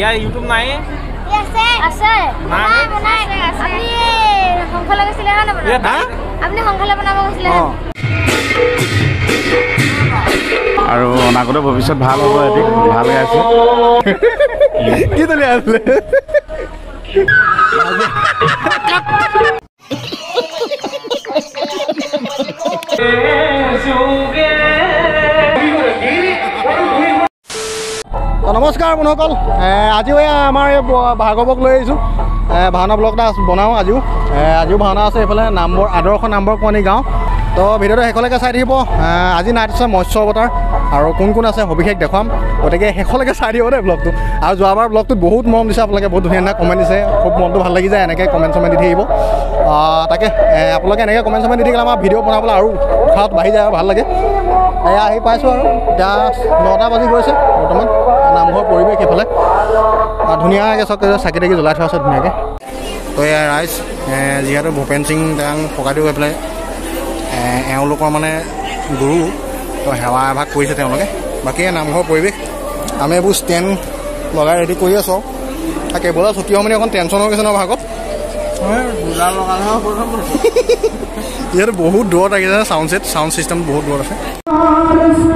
यार यूट्यूब ना है ये আছে নাই বনাই আপনি সংখলা গৈছিলে না বনাই আপনি সংখলা বনাব গৈছিলে আৰু অনাগত ভৱিষ্যত ভাল হ'ব এতি ভাল আছে কি দলে আছে नमस्कार बंधुकल आज आम भार्गवक लाई भावना ब्लग बनाओ आज भावना आए नामबर आदर्श नामबर कुवानी गाँव तो भिडिओ शेषलेके चाई थी आज नाइट मत्स्य अवतार और कौन आसे सविशेष देखा गति के शेषलेके चाई थी दे ब्लग तो और जो बार ब्लग तो बहुत मरम दिशा बहुत धुनिया धुनिया कमेन्ट दिशा खूब मन तो भल लगी जाए कमेन्ट चमेन्ट दी तक अपने कमेन्ट चमेन्ट दी आम भिडिओ बनाबल और उत्साह बढ़ी जाए भल लगे आई पाँच नटा बजी गई बर्तमान नामघर परिवेश ये धुनिया सब चाकी ताकि ज्वल थोड़ा धुनिया तो ये राइज जी भूपेन सिंह फकादी गई पे मानने गुरु तो सेवा एभाग करें बाकी नामघर परिवेश आम ये स्टैंड लगे रेडी तक बोला छुट्टी मानी अक टेंशन हो गए भागत इतना बहुत दूर आगे जाना साउंड सेट साउंड सिस्टम बहुत दूर आ और इतना सोम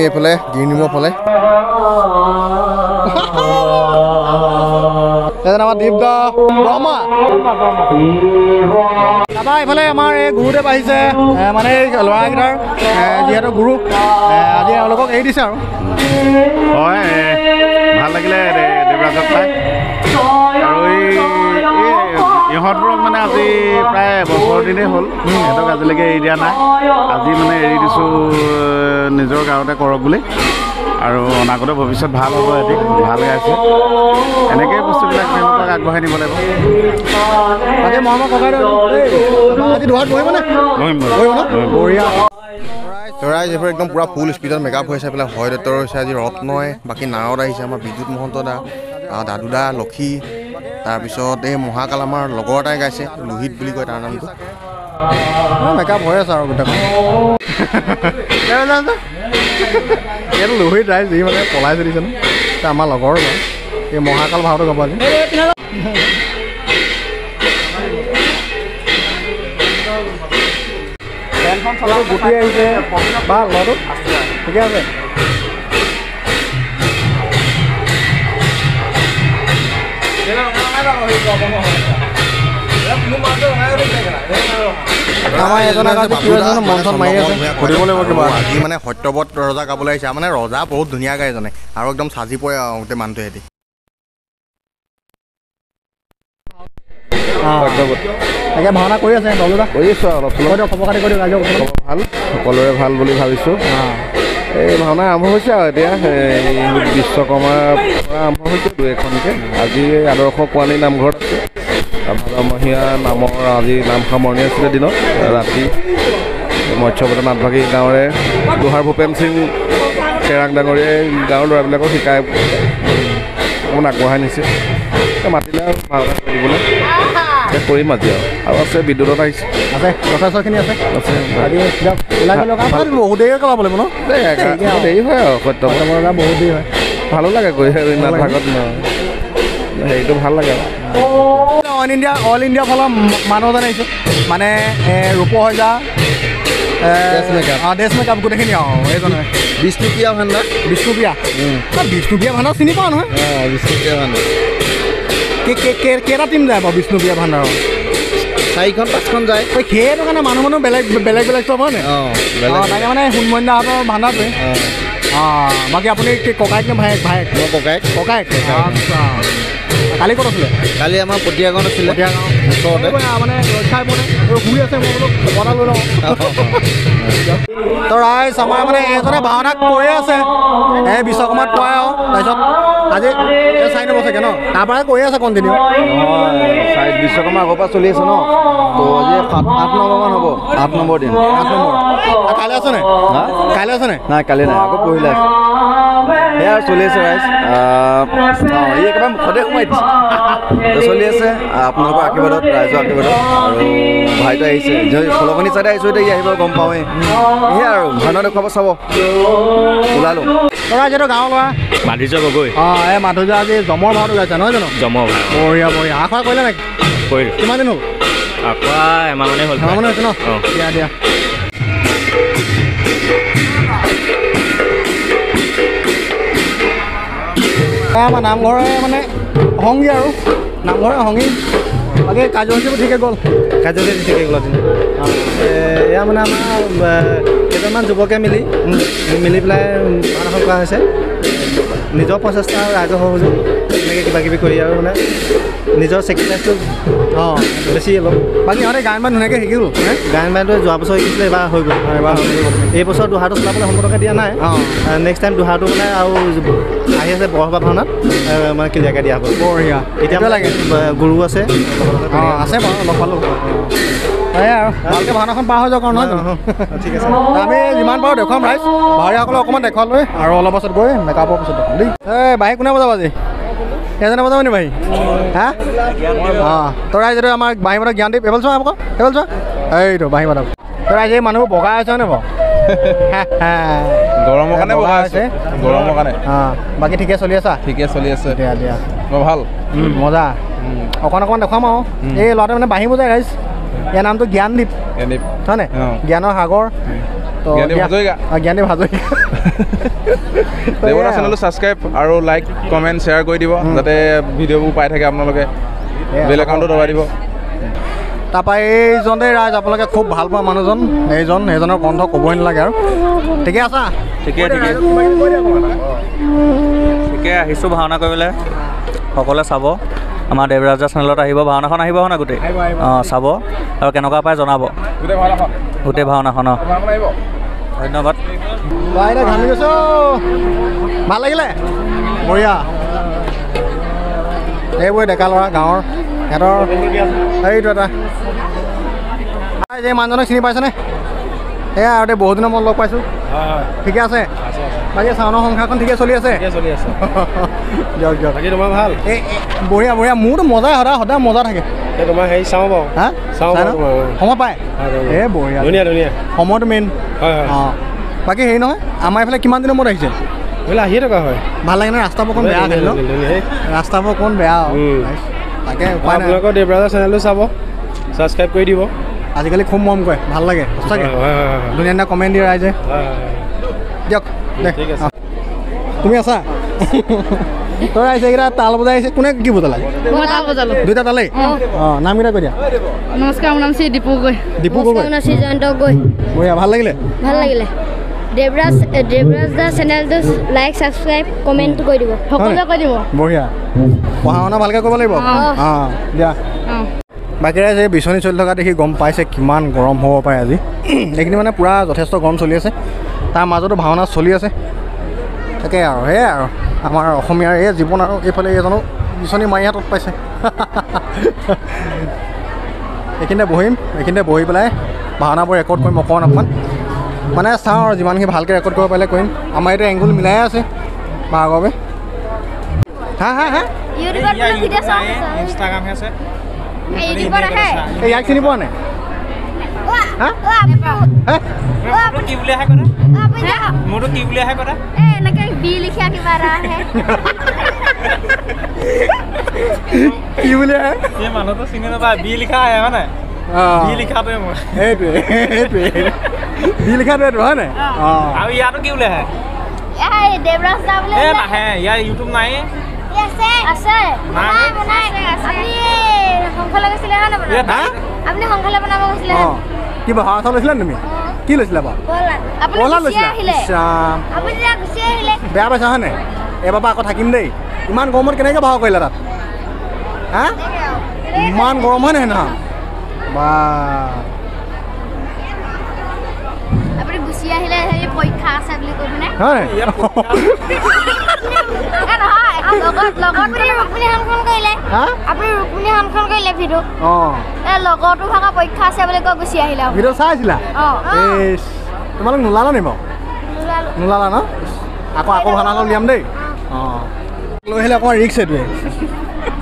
ये ग्रीन रूम फे दीपदा ब्रह्मा दादा इफाले आमार गुरुदेव आहिसे माने लड़ाकटार जी गुरु आज एरी दिशे और भल लगे देवराजक पाई इहतक मानने आज प्राय बसर दिन हल इहतक आज एरी ना आज मैं एरी दूँ निजर गाँवते करक बोली और अनागत भविष्य भल हम एति भल गाँव एनेक बस्तुबा आगे निब लगे मैं कह चराइज एकदम पूरा फुल स्पीडत मेकअप हो पे हय दत्तर आज रत्नय बाकी नारद आम बिद्युत महंत दा दादुदा लखी तारपिছত ए महाकाल आमार লগৰ টাই গাইছে লোহিত বুলি কয় তাৰ নামটো মেকআপ হৈ আছে আৰু গটা এৰ লোহিত ৰাইজ ই মানে পলাই দিছে না তা আমাৰ লগৰ এই মহাকাল ভাৱটো গবালি ফেনখন চলাও গুটি আহিছে ভাল লড়ো ঠিক আছে আজি মানে সত্যব্ৰত ৰজা গাবলৈ আহিছে মানে ৰজা বহুত ধুনীয়া গায় এজনে আৰু একদম সাজি পৰে ওতে মানটোহেতি তাকে ভাওনা কৰি আছে দলুদা কৰিছো অলপ অলপ খবৰকাৰী কৰি ৰাজক ভাল সকলোৰে ভাল বুলি ভাবিছো এই ভাওনা আৰম্ভ হৈছে আৰু এতিয়া বিশ্বকৰ্মাৰ পৰা আৰম্ভ হৈছে দুই এখনকে আজি আদৰ্শ কোৱালি নামঘৰত ভাদমহীয়া নামৰ আজি নাম সামৰণি আছিলে দিনত ৰাতি মৎস্যবতৰ নাটভাগী গাঁৱৰে লোহাৰ ভূপেন সিং কেৰাং ডাঙৰীয়ে গাঁৱৰ ল'ৰাবিলাকক শিকাই অকণ আগবঢ়াই নিছে মাতিলে আৰু ভাওনা কৰিবলৈ কৰিম আজি আৰু আছে বিদ্যুতত আহিছে আছে প্ৰফেছৰখিনি আছে আছে বহুত দেৰি কাম লাগিব ন দেৰি হয় আৰু সত্যমৰা বহুত দেৰি হয় ভালো লাগে গৈ নাট ভাগত সেইটো ভাল লাগে অল ইণ্ডিয়া ফালৰ মানুহজন আহিছে মানে ৰূপহজা देश में कब गोटेखिनि विष्णुप्रिया भाण्डा विष्णुप्रिया भाण्डा चिनी पाओ ना विष्णुप्रिया भाण्डा केटा टीम जाए बार विष्णुप्रिया भाण्डार चार पाँच जाए सोने मानु मानु बेलेग बेलेग बेलेग सब है मैं सुनमन्या भाण्डाटे बाकी अपनी ककायक ने भायक भायक ककायक ककायक अच्छा कल कौन कल आम पटिया गाँव आसते मानने रक्षा बोले घूरी आसे मैं बोलो बना लो तो राय समय मैंने एजने भावना कर विश्वकर्मा पाए आज चार नंबर सके न तार पर कन्टिन्यू विश्वकर्मा आगरपा चलि आस न तो आज 7-8 नम्बर मान हम 8 नम्बर दिन 8 नम्बर कल आसने कल आसने ना कल ना आगे पढ़ला यार चलि आए एकदम सदे सोमाइस तो चलि आसे अपना आशीर्वाद राइज आशीर्वाद भाई तो फलखनी चाहते इतना गम पावे भावना देखा सब ओलाल तो गाँव ला माधुर्य गगৈ माधुर्य आज जमर भाव गाइस ना जान जमर भाव बढ़िया बढ़िया आखा कल ना कि दिन हम आखा एम मान ना दिया आम नामघर मानने संगी और नामघर संगी बाकी कार्यसूची ठीक गल कार्यसूची ठीक गल मानने आम कवक मिली मिली पे भावना निज प्रचेषा और राइजर सहयोग क्या कभी मैं निजर सेक्रिफाइस बेसि अलग बाकी इतने गायन बान धुनिया शिकिल गायन बान जो बस शिकिल एबार बस दुहार चलाने सम्पूर्णक दिया ना नेक्स्ट टाइम दुहार मैं आसे बरसभा भावना मैं क्लियरक दिया हम बढ़िया इतना लगे गुरु आसे बार पाल भावना पार हो जाओ ना ठीक है आम जिमान पार देखाम राइज भावरिया अक देखा और अलग पास गई मेकअपर पास देखा दी भाई कौन बजाब आज एजने बजाब नहीं भाई हाँ हाँ तो राइज बाही मानक ज्ञान दी एबल चुना एबल चुना यही तो बाही मानक तो राइज मानू बगा आने बार गरम गरम हाँ बाकी ठीक ठीक भल मजा अक देखाम ये लाटे मैंने बाढ़ बजाय गाइस यार नाम तो ज्ञानदीप है ज्ञान सागर तो ज्ञानदीप हाजरिका चैनल सब्सक्राइब और लाइक कमेंट शेयर कर दी जाते भिडिओ पाई थे अपने बेल एकाउंट दबा दी तापा ये राइज अपने खूब भल पा मानुजन सजर कण्ठ कब नागे ठीक आसा ठीक ठीक भावना सकते चाब आम देवराजा चेनेल भावना है ना गोटे चाब और केनेका पाए जान गोटे भावना धन्यवाद भल लगे बढ़िया ये डेका ला गाँव ये मानजनक चिनी पासेने ये बहुत दिन मैं लग पाई ठीक है बाकी साउंडर संख्या ठीक चलि जल बढ़िया बढ़िया मोर मजा सदा सदा मजा थके समय पाए बढ़िया धुनिया धुनिया समय मेन हाँ बाकी हेरी ना आम इफाले कि दिन मूर आए थका है भल लगे ना रास्ता बहुत बेहतर रास्ता बहुत बेहतर अपना देवराजा चैनल सब्सक्राइब कर दी आजिकाली खूब मम कहे भल लगे दुनिया दिन कमेंट दिए राइजे दियक तुम आसा तक राइज ताल बजाई कोने की बजाला दूटा ताले नाम क्या दिया नमस्कार नाम श्री दीपू गई दीपू गई श्रीजयंत गई बढ़िया भल लगे Devaraja channel like subscribe comment कर दी सक बढ़िया पढ़ा शुना भल्क लगे हाँ दिया बाकी राइज विचनी चलि थका देखी गम पासे कि गरम हम पे आज ये मैंने पूरा जथेष गरम चलि तार मजतो भावना चलि तक आम जीवन और ये एजनो विचनी मारी हाथ पासे ये बहिम ये बहि पे भावना रेकर्ड कर अक मैंने चाँव जिमानी भल्क रेकर्ड कर पाले आम एंगुल मिलाए आसे आगे हाँ हाँ हाँ इक चिनी पा ना मानू तो चिनी ना लिखा है बिलखन रेट हो ने आ यार क्यों ले है ए देवराज साहब ले ना है यार YouTube ना है कैसे আছে बनाए बनाए আপনি সংখ্যা লাগিছিল না বনা আপনি সংখ্যা বানাবো লাগিছিল কি বা হাত লাগিছিল না তুমি কি লাগিছিল বা বলা লাগিছিল শাম আপনি যা খুশি হইলে বেয়া বাসা হনে ए बाबा को থাকিম দেই ইমান গমর কেনে কে ভাও কইলা রাত হ্যাঁ ইমান গরম হনে না বা আপনি খুশি হইলে এই পরীক্ষা আছে বলি কইবনে হ্যাঁ লগত লগত আপনি হামখন কইলে হ্যাঁ আপনি রুকমনি হামখন কইলে ভিডিও অ এ লগটো ভাগা পরীক্ষা আছে বলি কই খুশি হইলা ভিডিও চাইছিলা অ বেশ তোমার নুলালা নেবা নুলালা না आको आको भानालो लियाम दे अ लहिले अको रिक्स एदवे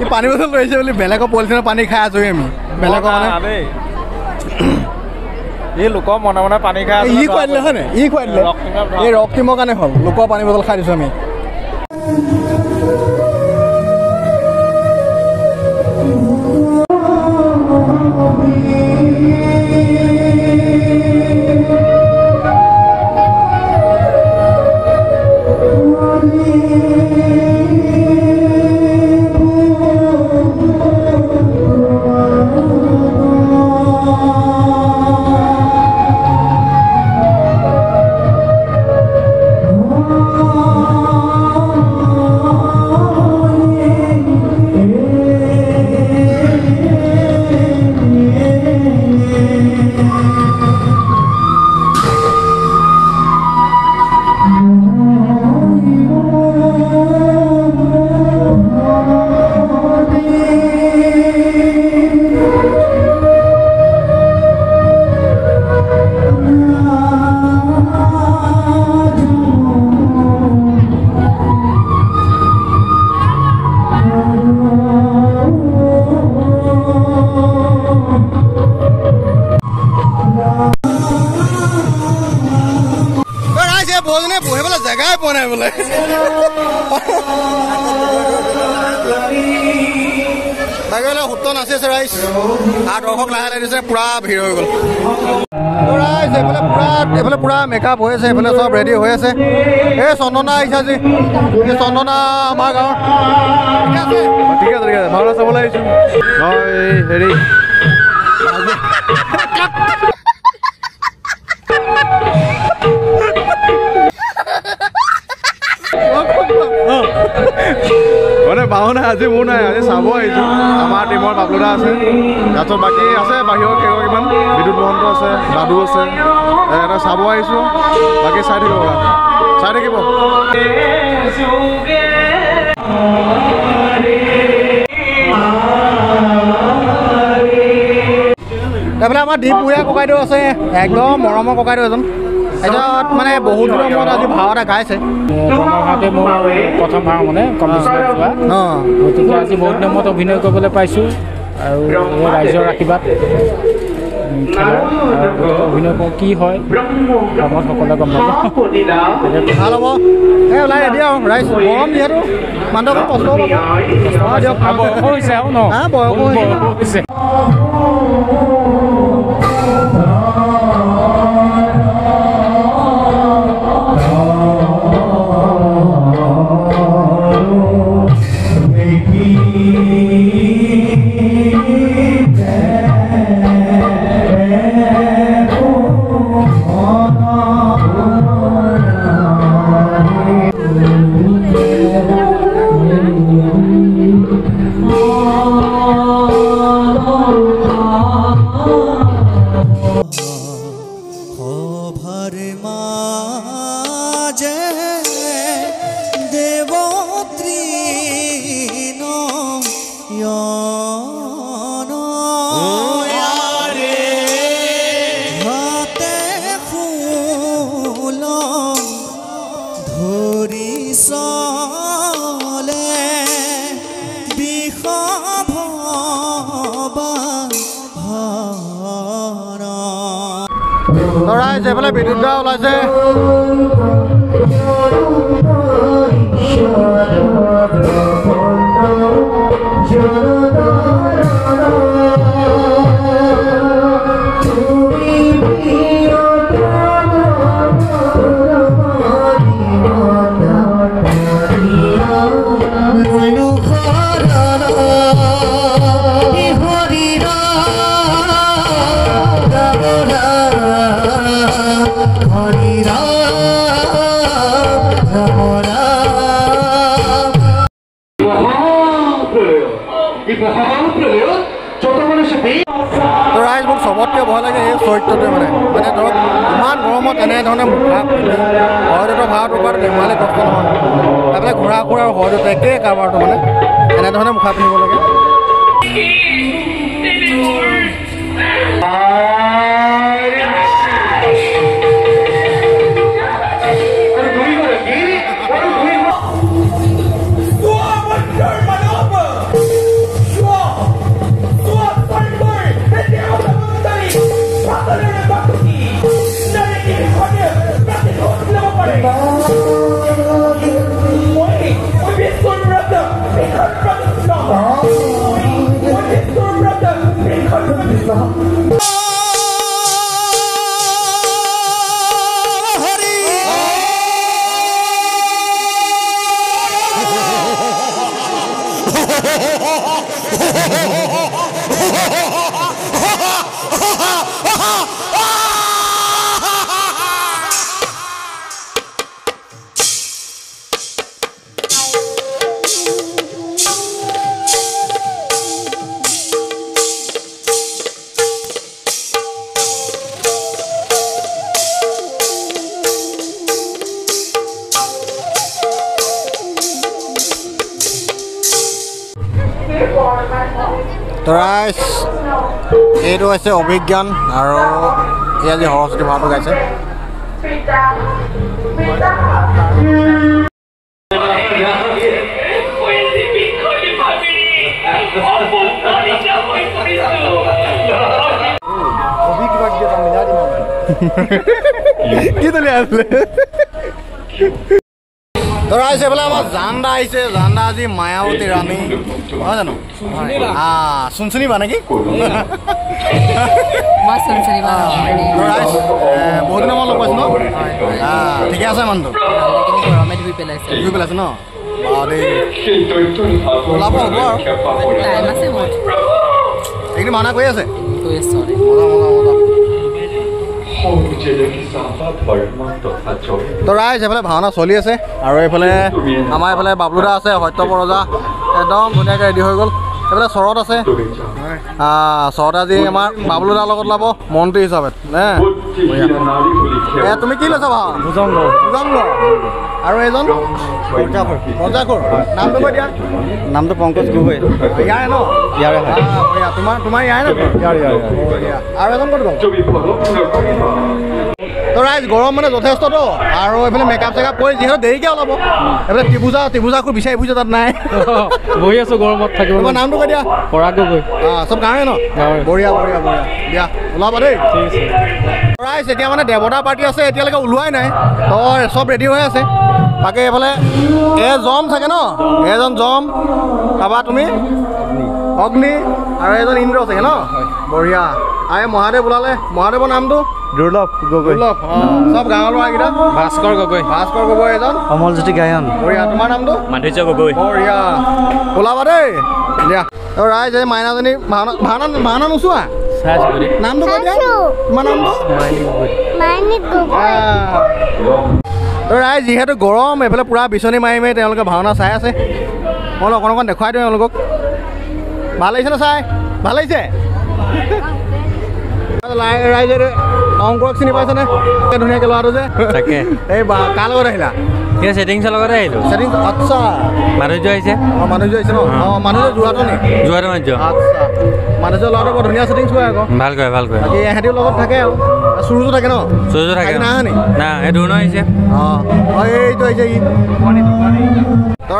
इ पानी बोतल लइसे बोली बेलाको पोलथिन पानी खाय आजोय आमी बेलाको माने आबे ए लोक मना मना पानी खाय इ कोइले हने इ कोइले ए रक्तिम काने हल लोक पानी बोतल खाय दिसो आमी मेकअप हो सब रेडी हो चंदना आसा जी चंदना आम गाँव ठीक है भावना चाबल हेरी मैं भावना आज मोर ना आज चाब आम टीम बाबलुदा आस बाकी बाहर केगरान বিদ্যুৎ মহন্ত আছে দাদু আছে এটা চাব আইছো বাকি চাই থাকিব চাই থাকিব তাহলে আমার দীপুয়া ককাইদেউ আছে একদম মৰমৰ ককাইদেউ এজন এজত মানে বহুত দিনৰ মূৰত আজি ভাও এটা গাইছে মহাতে মোৰ প্ৰথম ভাও মানে কম্পিটিচন যোৱা গতিকে আজি বহুত দিনৰ মূৰত অভিনয় কৰিবলৈ পাইছো আৰু মোৰ ৰাইজৰ আশীৰ্বাদ অভিনয় কি হয় আমাৰ সকলোৱে গম ভাল হ'ব এই ওলাই দিয়া ৰাইজ গৰম যিহেতু মানুহৰ কষ্ট হ'ব বয়স হৈছে আৰু ন বয়স হৈছে বিদ্যুৎ দা ওলাইছে राइज मोर सबके भय लगे चरित्रटे मैं मैं धरक इन गरम एनेधरण भाव हरदेव भाव टोकार धेमाली कष्ट ना घूरा घूरा हरदेव एक कारबार मैं एनेधरण मुखा पिंध लगे ये अभिज्ञान और ये जी सरस्वती भाव गाइसे जाना जाना जी मायावती रानी ना जानो हाँ सुनसुनी बने कि बहुत दिन मैं लग पासी न ठीक है मानू घूरी पेल न ओलाब हम और माना गई आजा तो राइज ये भावना चलि आसे और ये आम ये बाबलुदा आसे सत्य बरजा एकदम धुनिया रेडी हो गल ये शरत आसे शरत आज आम बाबलुदार ओलाब मंत्री हिसाब तुम कि ला भुजंग और एजन पंजाखुर नाम क्या नाम पंकज गगৈ यारे न तुम यार तो राइज गरम मैं जथे तो और ये मेकअप चेकअप कर जी देरिके ओलाब ये त्रिभुजा त्रिभुजाखुर विचार फुजा तक ना बहि आसो गरम थोड़ा नाम तो क्या पराग गगৈ सब गाँवें न बढ़िया बढ़िया बढ़िया दिया ओलाबा दे राइज एटा मैं देवता पार्टी आसे एतियालेके उलुवाई नाई तो सब रेडी हो आसे बाकी ये जम थे न एजन जम ताबा तुम अग्नि और एजन इंद्र थे न बढ़िया आए महादेव ओलाले महादेवर नाम तो दुर्लभ गगৈ सब गाँव लाकटा भास्कर गगৈ एजन अमलज्योति गायन बढ़िया तुम नाम तो माधुर्य गगৈ बढ़िया ओलाबा दे राइज माइनाजी भावना भावना नुचुआ नाम तो तुम नाम तो राइज जी गरम ये पूरा विचनी मारि मारि भावना चाय आसे मैं अक देखा दिल्क ভাল লাগিছে না চাই ভাল লাগিছে রাইজে অংকুৰক চিনি পাইছেনে ধুনীয়াকৈ লৰাটো যে তাকে এই কাৰ লগত আহিলা এই সেটিংছৰ লগত আহিলো সেটিং আচ্ছা মানুহ আহিছে ন মানুহ যোৱাটো নি যোৱাটো মানুহ আচ্ছা মানুহ লৰাটো বৰ ধুনীয়া সেটিংছ কৰে আকৌ ভাল কৰে আজি এহেঁতিও লগত থাকে আৰু সুৰজো থাকে ন সুৰজো থাকে না না এই ধুনো আহিছে অ এইটো আহিছে ই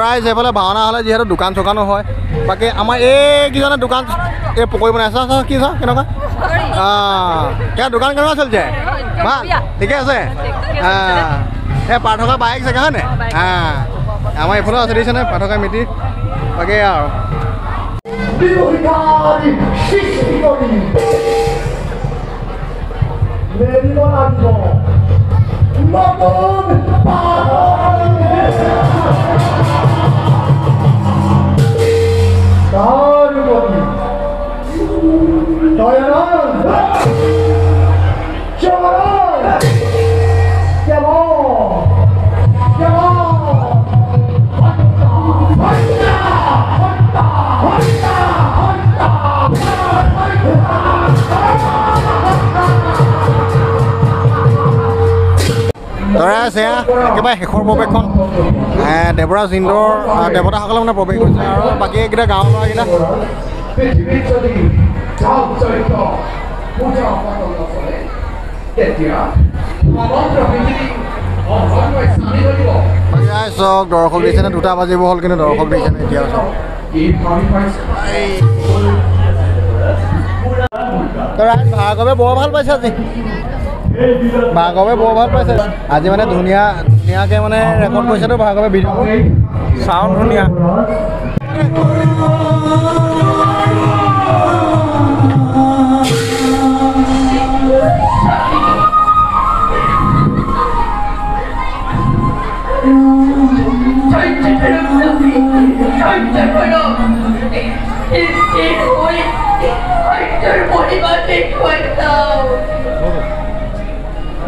राइज ये भावना हल जी दुकान चुकानो है बाकी आम ये दुकान ये पकड़ी बनाई चा कि क्या दुकान क्या चलते भाई ठीक है पार्थका बाइक जगह है आम इफाले आस देने पार्थका मिट्टी बाकी Come on! से एक शेषर प्रवेश देवराज इंदोर देवता मैंने प्रवेश और बाकी गाँव चौक दर्शक दिशा दूटा बजी हल कि दर्शक दिशा बर भल पासी आज भार्गवे बर भल पासी आज मैं धुनिया धुनिया मैं रेकर्ड कर तो भार्गवे भिडिओ साउंड धुनिया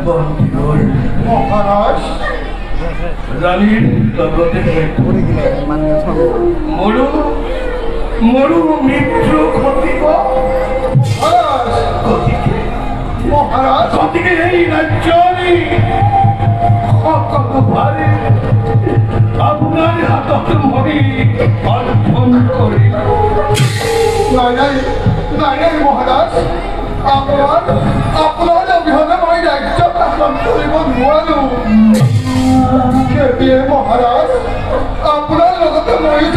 महाराज महाराज अपना लगते मरी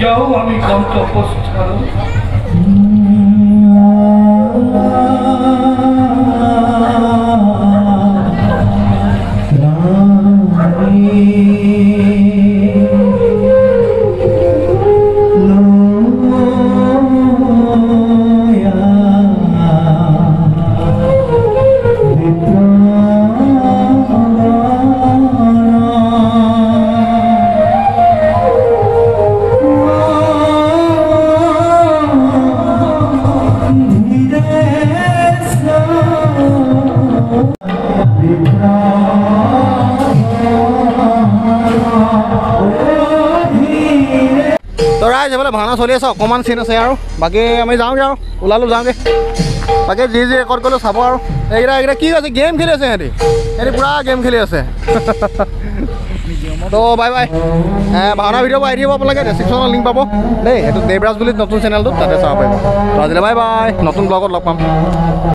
जाओ आम कम तपस्थान भाना चलि आस अकन सीन आसे और बाकी आम जाऊँगे और ऊलो जाऊँगे बाकी जी जी रेकर्ड कर सब और एक कि गेम खेल सीहति पूरा गेम खेल तो बाय बाय भावना भिडिओ आई दिखे डेस्क्रिप्शन लिंक पा देवराज नतुन चेनेल तो ताते चाह पाब तो आज बाय बाय नतुन ब्लगत लग पाम।